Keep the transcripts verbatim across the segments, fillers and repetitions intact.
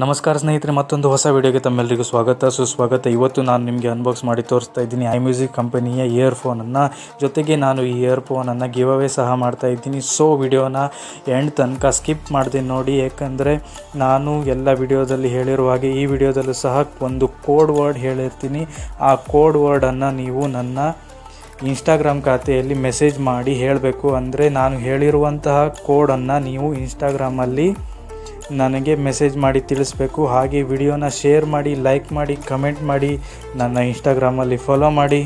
ನಮಸ್ಕಾರ ಸ್ನೇಹಿತರೆ, ಮತ್ತೊಂದು ಹೊಸ ವಿಡಿಯೋಗೆ ತಮ್ಮೆಲ್ಲರಿಗೂ ಸ್ವಾಗತ ಸುಸ್ವಾಗತ। ಇವತ್ತು ನಾನು ನಿಮಗೆ ಅನ್ಬಾಕ್ಸ್ ಮಾಡಿ ತೋರಿಸ್ತಾ ಇದ್ದೀನಿ ಐ ಮ್ಯೂಸಿಕ್ ಕಂಪನಿಯ ಇಯರ್ ಫೋನ್ ಅನ್ನು, ಜೊತೆಗೆ ನಾನು ಈ ಇಯರ್ ಫೋನ್ ಅನ್ನು ಗಿವ್ ಅವೇ ಸಹ ಮಾಡ್ತಾ ಇದ್ದೀನಿ। ಸೋ ವಿಡಿಯೋನ ಎಂಡ್ ತನಕ ಸ್ಕಿಪ್ ಮಾಡ್ತೀನಿ ನೋಡಿ, ಏಕೆಂದರೆ ನಾನು ಎಲ್ಲ ವಿಡಿಯೋದಲ್ಲಿ ಹೇಳಿರುವ ಹಾಗೆ ಈ ವಿಡಿಯೋದಲ್ಲೂ ಸಹ ಒಂದು ಕೋಡ್ ವರ್ಡ್ ಹೇಳಿರ್ತೀನಿ। ಆ ಕೋಡ್ ವರ್ಡ್ ಅನ್ನು ನೀವು ನನ್ನ ಇನ್ಸ್ಟಾಗ್ರಾಮ್ ಖಾತೆಯಲ್ಲಿ ಮೆಸೇಜ್ ಮಾಡಿ ಹೇಳಬೇಕು। ಅಂದರೆ ನಾನು ಹೇಳಿರುವಂತಹ ಕೋಡನ್ನು ನೀವು ಇನ್ಸ್ಟಾಗ್ರಾಮಲ್ಲಿ ನನಗೆ ಮೆಸೇಜ್ ಮಾಡಿ ತಿಳಿಸಬೇಕು। ಹಾಗೆ ವಿಡಿಯೋನ ಶೇರ್ ಮಾಡಿ, ಲೈಕ್ ಮಾಡಿ, ಕಮೆಂಟ್ ಮಾಡಿ, ನನ್ನ ಇನ್ಸ್ಟಾಗ್ರಾಮಲ್ಲಿ ಫಾಲೋ ಮಾಡಿ,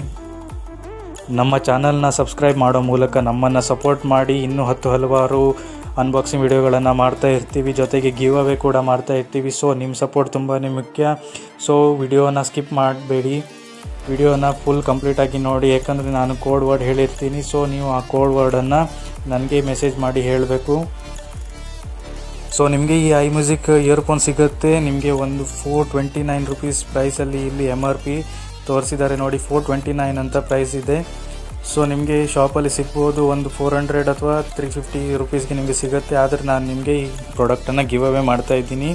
ನಮ್ಮ ಚಾನಲ್ನ ಸಬ್ಸ್ಕ್ರೈಬ್ ಮಾಡೋ ಮೂಲಕ ನಮ್ಮನ್ನು ಸಪೋರ್ಟ್ ಮಾಡಿ। ಇನ್ನೂ ಹತ್ತು ಹಲವಾರು ಅನ್ಬಾಕ್ಸಿಂಗ್ ವಿಡಿಯೋಗಳನ್ನು ಮಾಡ್ತಾ ಇರ್ತೀವಿ, ಜೊತೆಗೆ ಗಿವ್ ಅವೇ ಕೂಡ ಮಾಡ್ತಾ ಇರ್ತೀವಿ। ಸೊ ನಿಮ್ಮ ಸಪೋರ್ಟ್ ತುಂಬಾ ಮುಖ್ಯ। ಸೊ ವಿಡಿಯೋನ ಸ್ಕಿಪ್ ಮಾಡಬೇಡಿ, ವಿಡಿಯೋನ ಫುಲ್ ಕಂಪ್ಲೀಟಾಗಿ ನೋಡಿ, ಯಾಕಂದರೆ ನಾನು ಕೋಡ್ ವರ್ಡ್ ಹೇಳಿರ್ತೀನಿ। ಸೊ ನೀವು ಆ ಕೋಡ್ ವರ್ಡನ್ನು ನನಗೆ ಮೆಸೇಜ್ ಮಾಡಿ ಹೇಳಬೇಕು। ಸೊ ನಿಮಗೆ ಈ ಐ ಮ್ಯೂಸಿಕ್ ಇಯರ್ಫೋನ್ ಸಿಗುತ್ತೆ, ನಿಮಗೆ ಒಂದು ಫೋರ್ ಟ್ವೆಂಟಿ ನೈನ್ ರುಪೀಸ್ ಪ್ರೈಸಲ್ಲಿ ಇಲ್ಲಿ ಎಮ್ ಆರ್ ಪಿ ತೋರಿಸಿದ್ದಾರೆ ನೋಡಿ, ಫೋರ್ ಟ್ವೆಂಟಿ ನೈನ್ ಅಂತ ಪ್ರೈಸ್ ಇದೆ। ಸೊ ನಿಮಗೆ ಶಾಪಲ್ಲಿ ಸಿಗ್ಬೋದು, ಒಂದು ಫೋರ್ ಹಂಡ್ರೆಡ್ ಅಥವಾ ತ್ರೀ ಫಿಫ್ಟಿ ರುಪೀಸ್ಗೆ ನಿಮಗೆ ಸಿಗುತ್ತೆ। ಆದರೆ ನಾನು ನಿಮಗೆ ಈ ಪ್ರಾಡಕ್ಟನ್ನು ಗಿವ್ ಅವೇ ಮಾಡ್ತಾಯಿದ್ದೀನಿ।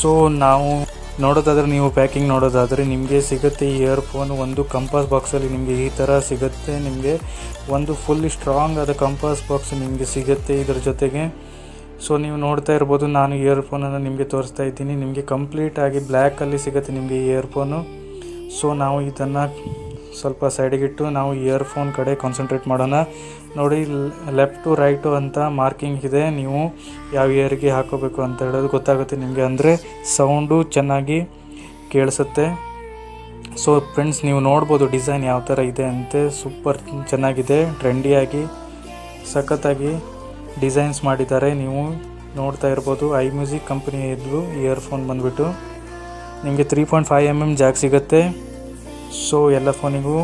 ಸೊ ನಾವು ನೋಡೋದಾದರೆ, ನೀವು ಪ್ಯಾಕಿಂಗ್ ನೋಡೋದಾದರೆ ನಿಮಗೆ ಸಿಗುತ್ತೆ ಈ ಇಯರ್ಫೋನ್ ಒಂದು ಕಂಪಾಸ್ ಬಾಕ್ಸಲ್ಲಿ ನಿಮಗೆ ಈ ಥರ ಸಿಗುತ್ತೆ। ನಿಮಗೆ ಒಂದು ಫುಲ್ ಸ್ಟ್ರಾಂಗ್ ಆದ ಕಂಪಾಸ್ ಬಾಕ್ಸ್ ನಿಮಗೆ ಸಿಗುತ್ತೆ ಇದರ ಜೊತೆಗೆ। ಸೊ ನೀವು ನೋಡ್ತಾ ಇರ್ಬೋದು, ನಾನು ಇಯರ್ಫೋನನ್ನು ನಿಮಗೆ ತೋರಿಸ್ತಾ ಇದ್ದೀನಿ। ನಿಮಗೆ ಕಂಪ್ಲೀಟಾಗಿ ಬ್ಲ್ಯಾಕಲ್ಲಿ ಸಿಗುತ್ತೆ ನಿಮಗೆ ಇಯರ್ಫೋನು। ಸೊ ನಾವು ಇದನ್ನು ಸ್ವಲ್ಪ ಸೈಡಿಗಿಟ್ಟು ನಾವು ಇಯರ್ಫೋನ್ ಕಡೆ ಕಾನ್ಸಂಟ್ರೇಟ್ ಮಾಡೋಣ ನೋಡಿ। ಲೆಫ್ಟ್ ಟು ರೈಟು ಅಂತ ಮಾರ್ಕಿಂಗ್ ಇದೆ, ನೀವು ಯಾವ ಇಯರ್ಗೆ ಹಾಕೋಬೇಕು ಅಂತ ಹೇಳೋದು ಗೊತ್ತಾಗುತ್ತೆ ನಿಮಗೆ, ಅಂದರೆ ಸೌಂಡು ಚೆನ್ನಾಗಿ ಕೇಳಿಸುತ್ತೆ। ಸೊ ಫ್ರೆಂಡ್ಸ್, ನೀವು ನೋಡ್ಬೋದು ಡಿಸೈನ್ ಯಾವ ಥರ ಇದೆ ಅಂತೆ, ಸೂಪರ್ ಚೆನ್ನಾಗಿದೆ, ಟ್ರೆಂಡಿಯಾಗಿ ಸಖತ್ತಾಗಿ ಡಿಸೈನ್ಸ್ ಮಾಡಿದ್ದಾರೆ। ನೀವು ನೋಡ್ತಾ ಇರ್ಬೋದು ಐ ಮ್ಯೂಸಿಕ್ ಕಂಪನಿಯದ್ದು ಇಯರ್ಫೋನ್ ಬಂದುಬಿಟ್ಟು ನಿಮಗೆ three point five M M jack ಸಿಗುತ್ತೆ। ಸೊ ಎಲ್ಲ ಫೋನಿಗೂ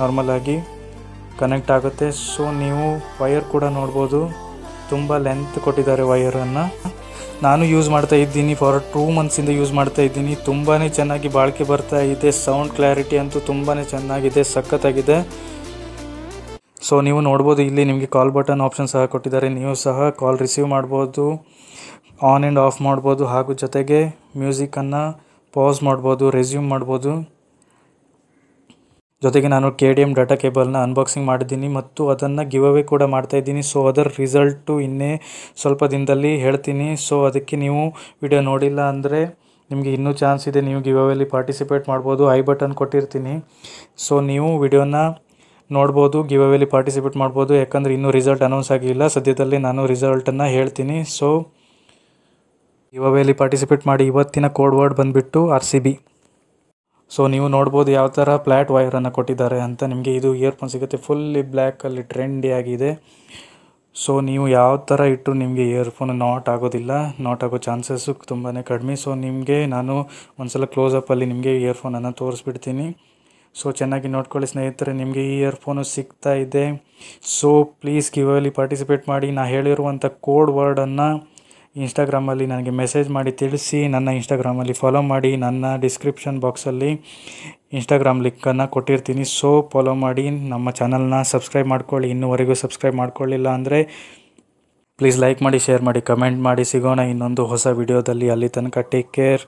ನಾರ್ಮಲಾಗಿ ಕನೆಕ್ಟ್ ಆಗುತ್ತೆ। ಸೊ ನೀವು ವೈರ್ ಕೂಡ ನೋಡ್ಬೋದು, ತುಂಬ ಲೆಂತ್ ಕೊಟ್ಟಿದ್ದಾರೆ ವೈರನ್ನು। ನಾನು ಯೂಸ್ ಮಾಡ್ತಾ ಇದ್ದೀನಿ, ಫಾರ್ ಟೂ ಮಂತ್ಸಿಂದ ಯೂಸ್ ಮಾಡ್ತಾ ಇದ್ದೀನಿ, ತುಂಬಾ ಚೆನ್ನಾಗಿ ಬಾಳಿಕೆ ಬರ್ತಾ ಇದೆ, ಸೌಂಡ್ ಕ್ಲಾರಿಟಿ ಅಂತೂ ತುಂಬಾ ಚೆನ್ನಾಗಿದೆ, ಸಖತ್ತಾಗಿದೆ। ಸೊ ನೀವು ನೋಡ್ಬೋದು ಇಲ್ಲಿ ನಿಮಗೆ ಕಾಲ್ ಬಟನ್ ಆಪ್ಷನ್ ಸಹ ಕೊಟ್ಟಿದ್ದಾರೆ, ನೀವು ಸಹ ಕಾಲ್ ರಿಸೀವ್ ಮಾಡ್ಬೋದು, ಆನ್ ಆ್ಯಂಡ್ ಆಫ್ ಮಾಡ್ಬೋದು, ಹಾಗೂ ಜೊತೆಗೆ ಮ್ಯೂಸಿಕನ್ನು ಪಾಸ್ ಮಾಡ್ಬೋದು, ರೆಸ್ಯೂಮ್ ಮಾಡ್ಬೋದು। ಜೊತೆಗೆ ನಾನು ಕೆ ಡಿ ಎಮ್ ಡಾಟಾ ಕೇಬಲ್ನ ಅನ್ಬಾಕ್ಸಿಂಗ್ ಮಾಡಿದ್ದೀನಿ ಮತ್ತು ಅದನ್ನು ಗಿವ್ ಅವೇ ಕೂಡ ಮಾಡ್ತಾಯಿದ್ದೀನಿ। ಸೊ ಅದರ ರಿಸಲ್ಟು ಇನ್ನೇ ಸ್ವಲ್ಪ ದಿನದಲ್ಲಿ ಹೇಳ್ತೀನಿ। ಸೊ ಅದಕ್ಕೆ ನೀವು ವಿಡಿಯೋ ನೋಡಿಲ್ಲ ಅಂದರೆ ನಿಮಗೆ ಇನ್ನೂ ಚಾನ್ಸ್ ಇದೆ, ನೀವು ಗಿವ್ ಅವೇಲಿ ಪಾರ್ಟಿಸಿಪೇಟ್ ಮಾಡ್ಬೋದು, ಐ ಬಟನ್ ಕೊಟ್ಟಿರ್ತೀನಿ। ಸೊ ನೀವು ವಿಡಿಯೋನ ನೋಡ್ಬೋದು, ಗಿವ್ ಅವೇಲಿ ಪಾರ್ಟಿಸಿಪೇಟ್ ಮಾಡ್ಬೋದು, ಯಾಕಂದರೆ ಇನ್ನೂ ರಿಸಲ್ಟ್ ಅನೌನ್ಸ್ ಆಗಿಲ್ಲ, ಸದ್ಯದಲ್ಲಿ ನಾನು ರಿಸಲ್ಟನ್ನು ಹೇಳ್ತೀನಿ। ಸೊ ಗಿವ್ ಅವೇಲಿ ಪಾರ್ಟಿಸಿಪೇಟ್ ಮಾಡಿ, ಇವತ್ತಿನ ಕೋಡ್ ವರ್ಡ್ ಬಂದುಬಿಟ್ಟು ಆರ್ ಸಿ ಬಿ। ಸೊ ನೀವು ನೋಡ್ಬೋದು ಯಾವ ಥರ ಫ್ಲ್ಯಾಟ್ ವೈರನ್ನು ಕೊಟ್ಟಿದ್ದಾರೆ ಅಂತ, ನಿಮಗೆ ಇದು ಇಯರ್ಫೋನ್ ಸಿಗುತ್ತೆ ಫುಲ್ಲಿ ಬ್ಲ್ಯಾಕಲ್ಲಿ, ಟ್ರೆಂಡಿಯಾಗಿದೆ। ಸೊ ನೀವು ಯಾವ ಥರ ಇಟ್ಟು ನಿಮಗೆ ಇಯರ್ಫೋನ್ ನಾಟ್ ಆಗೋದಿಲ್ಲ, ನಾಟ್ ಆಗೋ ಚಾನ್ಸಸ್ಸು ತುಂಬಾ ಕಡಿಮೆ। ಸೊ ನಿಮಗೆ ನಾನು ಒಂದ್ಸಲ ಕ್ಲೋಸಪ್ಪಲ್ಲಿ ನಿಮಗೆ ಇಯರ್ಫೋನನ್ನು ತೋರಿಸ್ಬಿಡ್ತೀನಿ। ಸೊ ಚೆನ್ನಾಗಿ ನೋಡ್ಕೊಳ್ಳಿ ಸ್ನೇಹಿತರೆ, ನಿಮಗೆ ಈ ಇಯರ್ಫೋನು ಸಿಗ್ತಾ ಇದೆ। ಸೊ ಪ್ಲೀಸ್ ಗಿವ್ ಅವೇಲಿ ಪಾರ್ಟಿಸಿಪೇಟ್ ಮಾಡಿ, ನಾನು ಹೇಳಿರುವಂಥ ಕೋಡ್ ವರ್ಡನ್ನು ಇನ್ಸ್ಟಾಗ್ರಾಮಲ್ಲಿ ನನಗೆ ಮೆಸೇಜ್ ಮಾಡಿ ತಿಳಿಸಿ, ನನ್ನ ಇನ್ಸ್ಟಾಗ್ರಾಮಲ್ಲಿ ಫಾಲೋ ಮಾಡಿ, ನನ್ನ ಡಿಸ್ಕ್ರಿಪ್ಷನ್ ಬಾಕ್ಸಲ್ಲಿ ಇನ್ಸ್ಟಾಗ್ರಾಮ್ ಲಿಂಕನ್ನು ಕೊಟ್ಟಿರ್ತೀನಿ। ಸೊ ಫಾಲೋ ಮಾಡಿ, ನಮ್ಮ ಚಾನಲ್ನ ಸಬ್ಸ್ಕ್ರೈಬ್ ಮಾಡ್ಕೊಳ್ಳಿ, ಇನ್ನೂವರೆಗೂ ಸಬ್ಸ್ಕ್ರೈಬ್ ಮಾಡ್ಕೊಳ್ಳಿಲ್ಲ ಅಂದರೆ ಪ್ಲೀಸ್ ಲೈಕ್ ಮಾಡಿ, ಶೇರ್ ಮಾಡಿ, ಕಮೆಂಟ್ ಮಾಡಿ। ಸಿಗೋಣ ಇನ್ನೊಂದು ಹೊಸ ವಿಡಿಯೋದಲ್ಲಿ, ಅಲ್ಲಿ ತನಕ ಟೇಕ್ ಕೇರ್।